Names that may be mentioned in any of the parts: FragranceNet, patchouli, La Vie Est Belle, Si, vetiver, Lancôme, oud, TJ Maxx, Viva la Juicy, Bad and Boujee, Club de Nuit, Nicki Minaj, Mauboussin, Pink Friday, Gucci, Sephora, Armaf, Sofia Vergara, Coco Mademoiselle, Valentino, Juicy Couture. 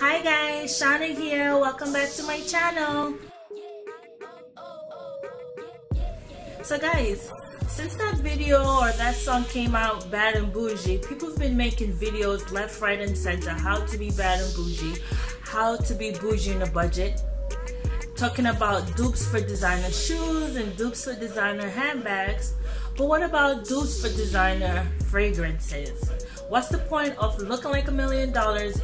Hi guys, Shauna here. Welcome back to my channel. So guys, since that video or that song came out, Bad and Bougie, people's been making videos left, right and center, how to be bad and bougie, how to be bougie in a budget, talking about dupes for designer shoes and dupes for designer handbags. But what about dupes for designer fragrances? What's the point of looking like $1 million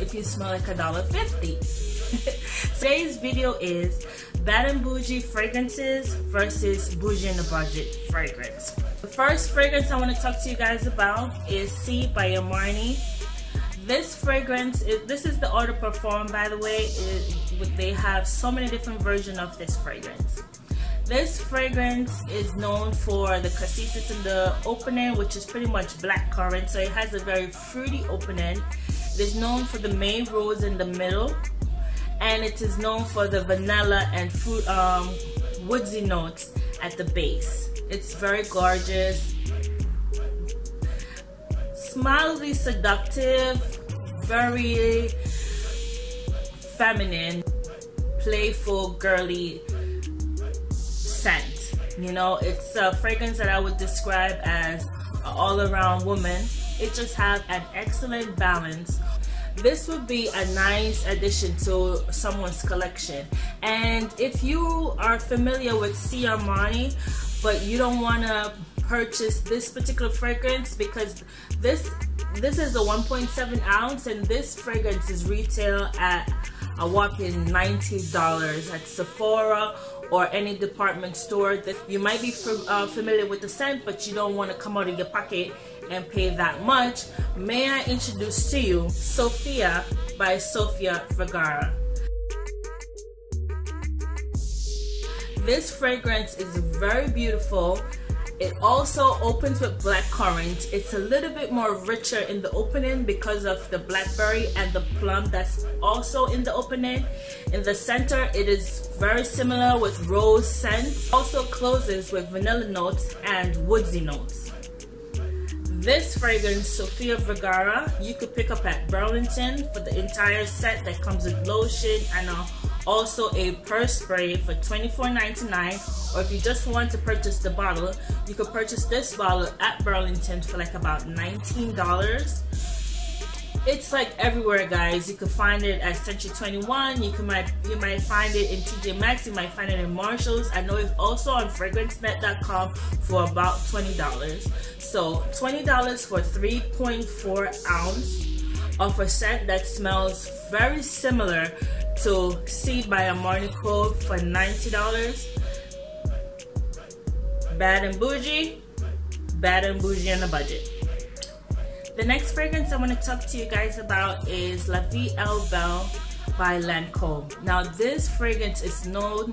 if you smell like $1.50? Today's video is bad and bougie fragrances versus bougie in a budget fragrance. The first fragrance I want to talk to you guys about is Si by Armani. This fragrance is, this is the Eau de Parfum, by the way. They have so many different versions of this fragrance. This fragrance is known for the cassis in the opening, which is pretty much black currant, so it has a very fruity opening. It is known for the May rose in the middle, and it is known for the vanilla and fruit, woodsy notes at the base. It's very gorgeous, mildly seductive, very feminine, playful, girly scent. You know, it's a fragrance that I would describe as an all-around woman. It just has an excellent balance. This would be a nice addition to someone's collection. And if you are familiar with Si Armani, but you don't want to purchase this particular fragrance, because this is a 1.7 ounce and this fragrance is retail at a whopping $90 at Sephora or any department store. That you might be familiar with the scent, but you don't want to come out of your pocket and pay that much. May I introduce to you Sofia by Sofia Vergara. This fragrance is very beautiful. It also opens with black currant. It's a little bit more richer in the opening because of the blackberry and the plum that's also in the opening. In the center, it is very similar with rose scent. Also closes with vanilla notes and woodsy notes. This fragrance, Sofia Vergara, you could pick up at Burlington for the entire set that comes with lotion and also a purse spray for $24.99, or if you just want to purchase the bottle, you could purchase this bottle at Burlington for like about $19. It's like everywhere, guys. You could find it at Century 21. You might find it in TJ Maxx. You might find it in Marshalls. I know it's also on FragranceNet.com for about $20. So $20 for 3.4 ounce of a scent that smells very similar to Si by Armani for $90. Bad and bougie on a budget. The next fragrance I want to talk to you guys about is La Vie Est Belle by Lancôme. Now this fragrance is known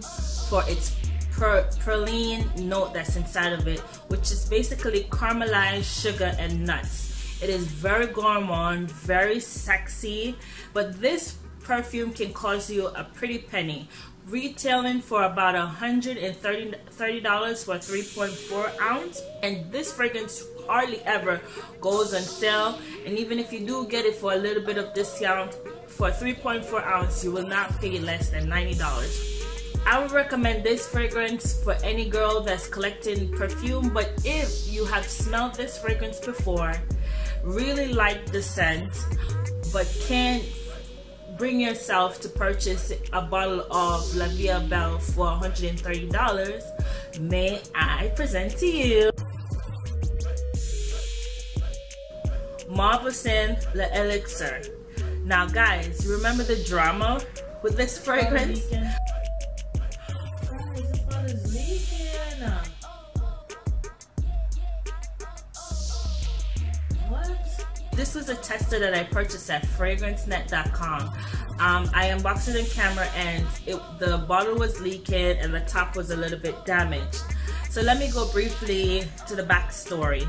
for its praline note that's inside of it, which is basically caramelized sugar and nuts. It is very gourmand, very sexy, but this perfume can cost you a pretty penny, retailing for about $130 for 3.4 ounce. And this fragrance hardly ever goes on sale, and even if you do get it for a little bit of discount, for 3.4 ounce, you will not pay less than $90. I would recommend this fragrance for any girl that's collecting perfume, but if you have smelled this fragrance before, really like the scent, but can't bring yourself to purchase a bottle of La Vie Est Belle for $130, may I present to you Mauboussin Le Elixir. Now guys, remember the drama with this fragrance? This was a tester that I purchased at FragranceNet.com. I unboxed it on camera and the bottle was leaking and the top was a little bit damaged. So let me go briefly to the backstory.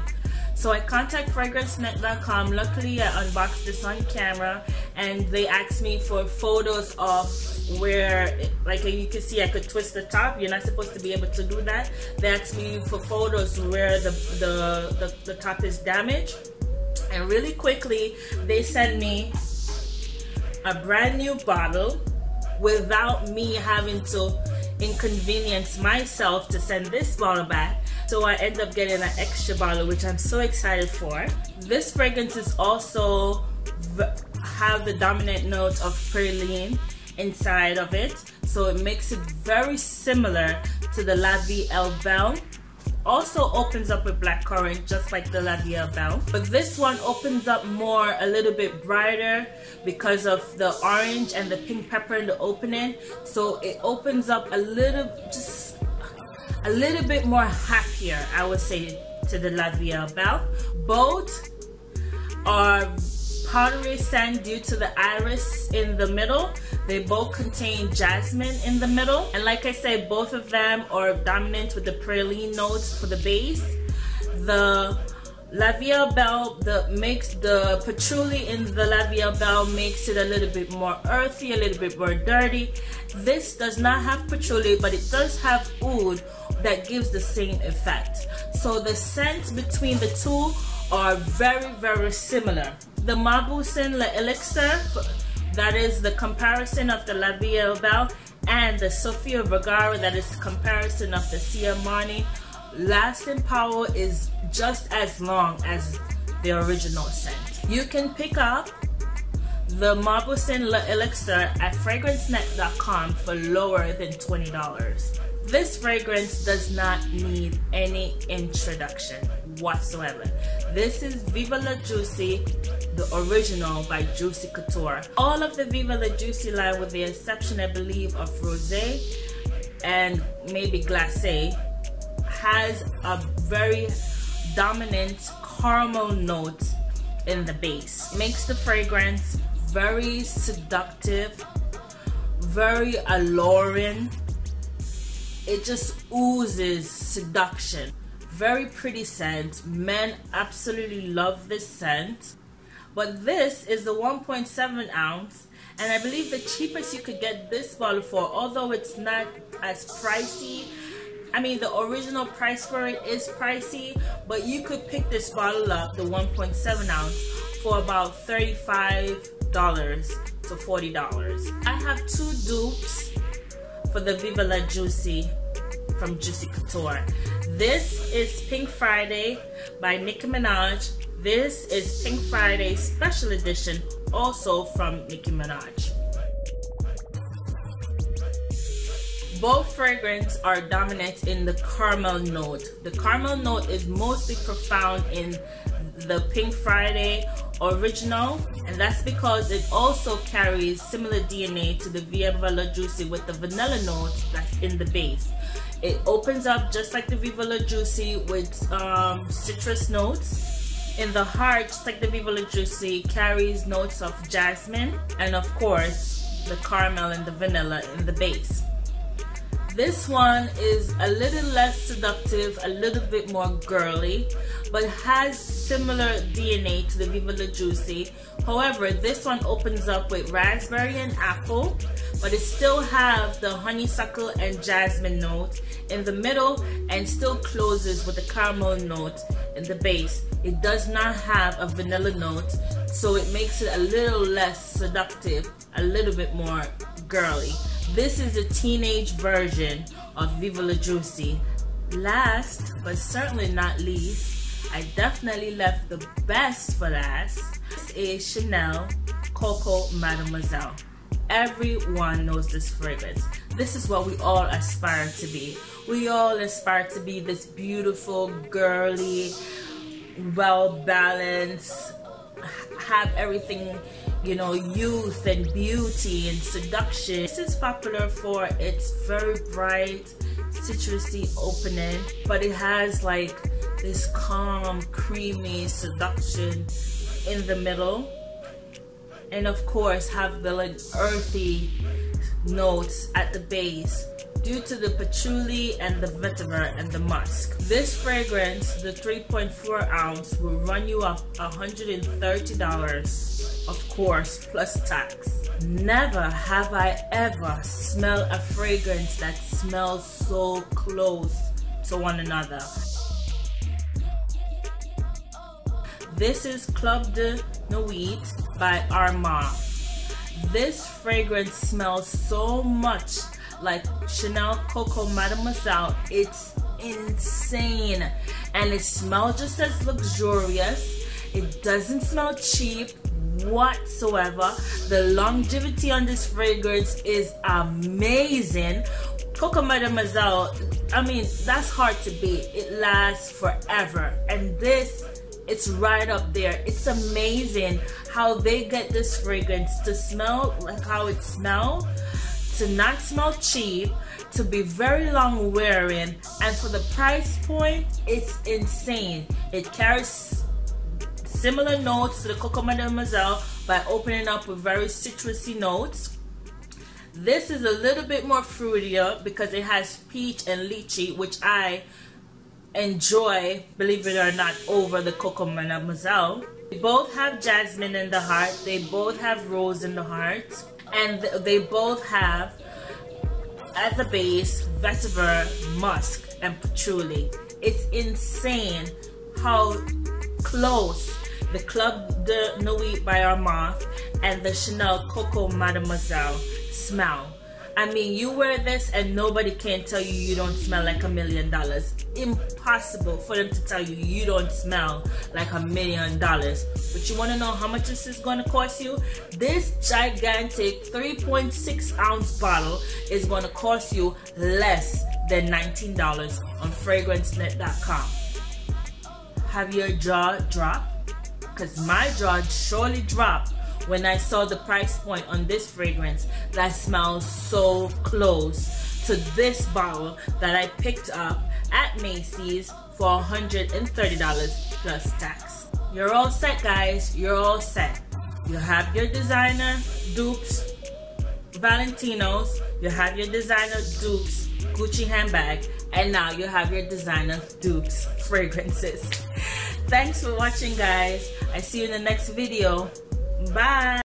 So I contacted FragranceNet.com. Luckily, I unboxed this on camera and they asked me for photos of where, like you can see, I could twist the top. You're not supposed to be able to do that. They asked me for photos where the top is damaged. And really quickly, they sent me a brand new bottle without me having to inconvenience myself to send this bottle back. So I end up getting an extra bottle, which I'm so excited for. This fragrance is also have the dominant note of praline inside of it, so it makes it very similar to the La Vie Est Belle. Also opens up with blackcurrant, just like the La Vie Est Belle, but this one opens up more, a little bit brighter because of the orange and the pink pepper in the opening. So it opens up a little, just a little bit more happier, I would say, to the La Vie Est Belle. Both are powdery scent due to the iris in the middle. They both contain jasmine in the middle, and like I said, both of them are dominant with the praline notes for the base. The La Vie Est Belle makes the patchouli in the La Vie Est Belle makes it a little bit more earthy, a little bit more dirty. This does not have patchouli, but it does have oud that gives the same effect. So the scents between the two are very similar. The Mauboussin Le Elixir, that is the comparison of the La Vie Est Belle, and the Sofia Vergara, that is comparison of the Si, lasting power is just as long as the original scent. You can pick up the Mauboussin Le Elixir at FragranceNet.com for lower than $20. This fragrance does not need any introduction whatsoever. This is Viva la Juicy, the original by Juicy Couture. All of the Viva la Juicy line, with the exception, I believe, of Rosé and maybe Glacé, has a very dominant caramel note in the base. Makes the fragrance very seductive, very alluring. It just oozes seduction. Very pretty scent. Men absolutely love this scent. But this is the 1.7 ounce, and I believe the cheapest you could get this bottle for, although it's not as pricey. I mean, the original price for it is pricey, but you could pick this bottle up, the 1.7 ounce, for about $35 to $40. I have two dupes for the Viva la Juicy from Juicy Couture. This is Pink Friday by Nicki Minaj. This is Pink Friday Special Edition, also from Nicki Minaj. Both fragrances are dominant in the caramel note. The caramel note is mostly profound in the Pink Friday original, and that's because it also carries similar DNA to the Viva la Juicy with the vanilla note that's in the base. It opens up just like the Viva la Juicy with citrus notes. In the heart, just like the Viva la Juicy, carries notes of jasmine and, of course, the caramel and the vanilla in the base. This one is a little less seductive, a little bit more girly, but has similar DNA to the Viva la Juicy. However, this one opens up with raspberry and apple, but it still have the honeysuckle and jasmine note in the middle, and still closes with the caramel note in the base. It does not have a vanilla note, so it makes it a little less seductive, a little bit more girly. This is a teenage version of Viva la Juicy. Last but certainly not least, I definitely left the best for last. This is Chanel Coco Mademoiselle. Everyone knows this fragrance. This is what we all aspire to be. We all aspire to be this beautiful, girly, well-balanced, have everything, you know, youth and beauty and seduction. This is popular for its very bright citrusy opening, but it has like this calm, creamy seduction in the middle, and of course have the like earthy notes at the base due to the patchouli and the vetiver and the musk. This fragrance, the 3.4 ounce, will run you up $130, of course, plus tax. Never have I ever smelled a fragrance that smells so close to one another. This is Club de Nuit by Armaf. This fragrance smells so much like Chanel Coco Mademoiselle. It's insane, and it smells just as luxurious. It doesn't smell cheap whatsoever. The longevity on this fragrance is amazing. Coco Mademoiselle, I mean, that's hard to beat. It lasts forever, and this, it's right up there. It's amazing how they get this fragrance to smell like how it smells, to not smell cheap, to be very long wearing, and for the price point, it's insane. It carries similar notes to the Coco Mademoiselle by opening up with very citrusy notes. This is a little bit more fruitier because it has peach and lychee, which I enjoy, believe it or not, over the Coco Mademoiselle. They both have jasmine in the heart, they both have rose in the heart, and they both have at the base vetiver, musk, and patchouli. It's insane how close the Club de Nuit by Armaf and the Chanel Coco Mademoiselle smell. I mean, you wear this and nobody can tell you you don't smell like $1 million. Impossible for them to tell you you don't smell like $1 million. But you want to know how much this is going to cost you? This gigantic 3.6 ounce bottle is going to cost you less than $19 on FragranceNet.com. Have your jaw dropped? Because my jaw surely dropped when I saw the price point on this fragrance that smells so close to this bottle that I picked up at Macy's for $130 plus tax. You're all set, guys. You're all set. You have your designer dupes Valentino's, you have your designer dupes Gucci handbag, and now you have your designer dupes fragrances. Thanks for watching, guys. I see you in the next video. Bye.